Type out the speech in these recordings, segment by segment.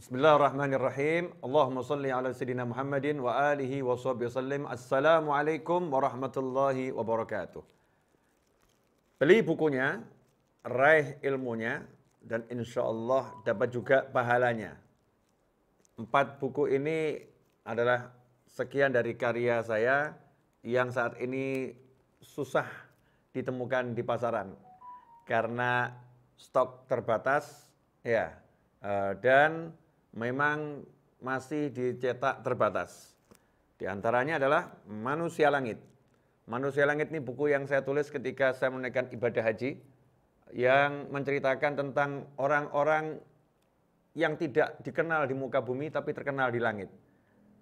Bismillahirrahmanirrahim. Allahumma salli ala sayyidina Muhammadin wa alihi wa sahbihi sallim. Assalamualaikum warahmatullahi wabarakatuh. Beli bukunya, raih ilmunya, dan insya Allah dapat juga pahalanya. 4 buku ini adalah sekian dari karya saya yang saat ini susah ditemukan di pasaran karena stok terbatas, ya, dan memang masih dicetak terbatas. Di antaranya adalah Manusia Langit. Manusia Langit ini buku yang saya tulis ketika saya menunaikan ibadah haji, yang menceritakan tentang orang-orang yang tidak dikenal di muka bumi tapi terkenal di langit.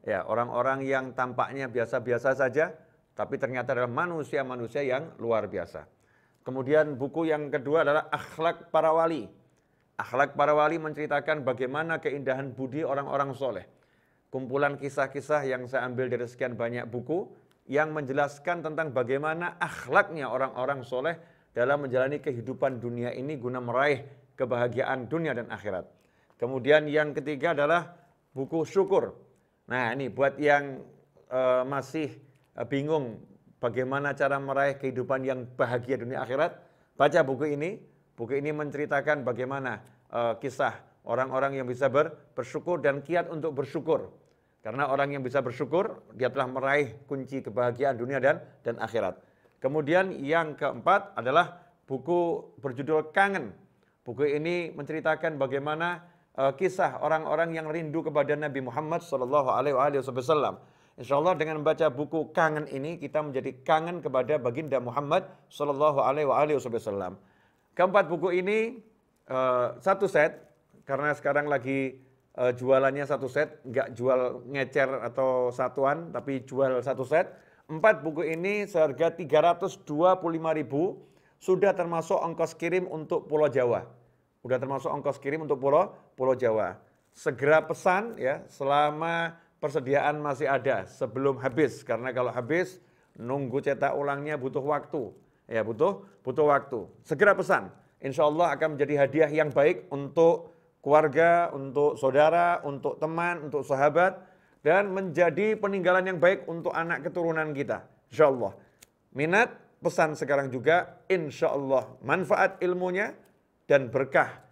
Ya, orang-orang yang tampaknya biasa-biasa saja tapi ternyata adalah manusia-manusia yang luar biasa. Kemudian buku yang kedua adalah Akhlak Para Wali. Akhlak Para Wali menceritakan bagaimana keindahan budi orang-orang soleh. Kumpulan kisah-kisah yang saya ambil dari sekian banyak buku yang menjelaskan tentang bagaimana akhlaknya orang-orang soleh dalam menjalani kehidupan dunia ini guna meraih kebahagiaan dunia dan akhirat. Kemudian yang ketiga adalah buku Syukur. Nah, ini buat yang masih bingung bagaimana cara meraih kehidupan yang bahagia dunia akhirat, baca buku ini. Buku ini menceritakan bagaimana kisah orang-orang yang bisa bersyukur dan kiat untuk bersyukur. Karena orang yang bisa bersyukur, dia telah meraih kunci kebahagiaan dunia dan akhirat. Kemudian yang keempat adalah buku berjudul Kangen. Buku ini menceritakan bagaimana kisah orang-orang yang rindu kepada Nabi Muhammad SAW. Insya Allah dengan membaca buku Kangen ini, kita menjadi kangen kepada baginda Muhammad SAW. Keempat buku ini satu set, karena sekarang lagi jualannya satu set, nggak jual ngecer atau satuan, tapi jual satu set. 4 buku ini seharga 325.000, sudah termasuk ongkos kirim untuk Pulau Jawa. Sudah termasuk ongkos kirim untuk Pulau Jawa. Segera pesan ya, selama persediaan masih ada, sebelum habis. Karena kalau habis, nunggu cetak ulangnya butuh waktu. Ya, butuh waktu. Segera pesan. Insya Allah akan menjadi hadiah yang baik untuk keluarga, untuk saudara, untuk teman, untuk sahabat. Dan menjadi peninggalan yang baik untuk anak keturunan kita. Insya Allah. Minat, pesan sekarang juga. Insya Allah manfaat ilmunya dan berkah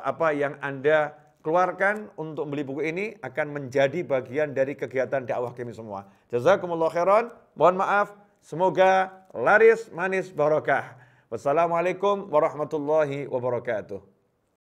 apa yang Anda keluarkan untuk beli buku ini akan menjadi bagian dari kegiatan dakwah kami semua. Jazakumullah khairan. Mohon maaf. Semoga laris, manis, barokah. Wassalamualaikum warahmatullahi wabarakatuh.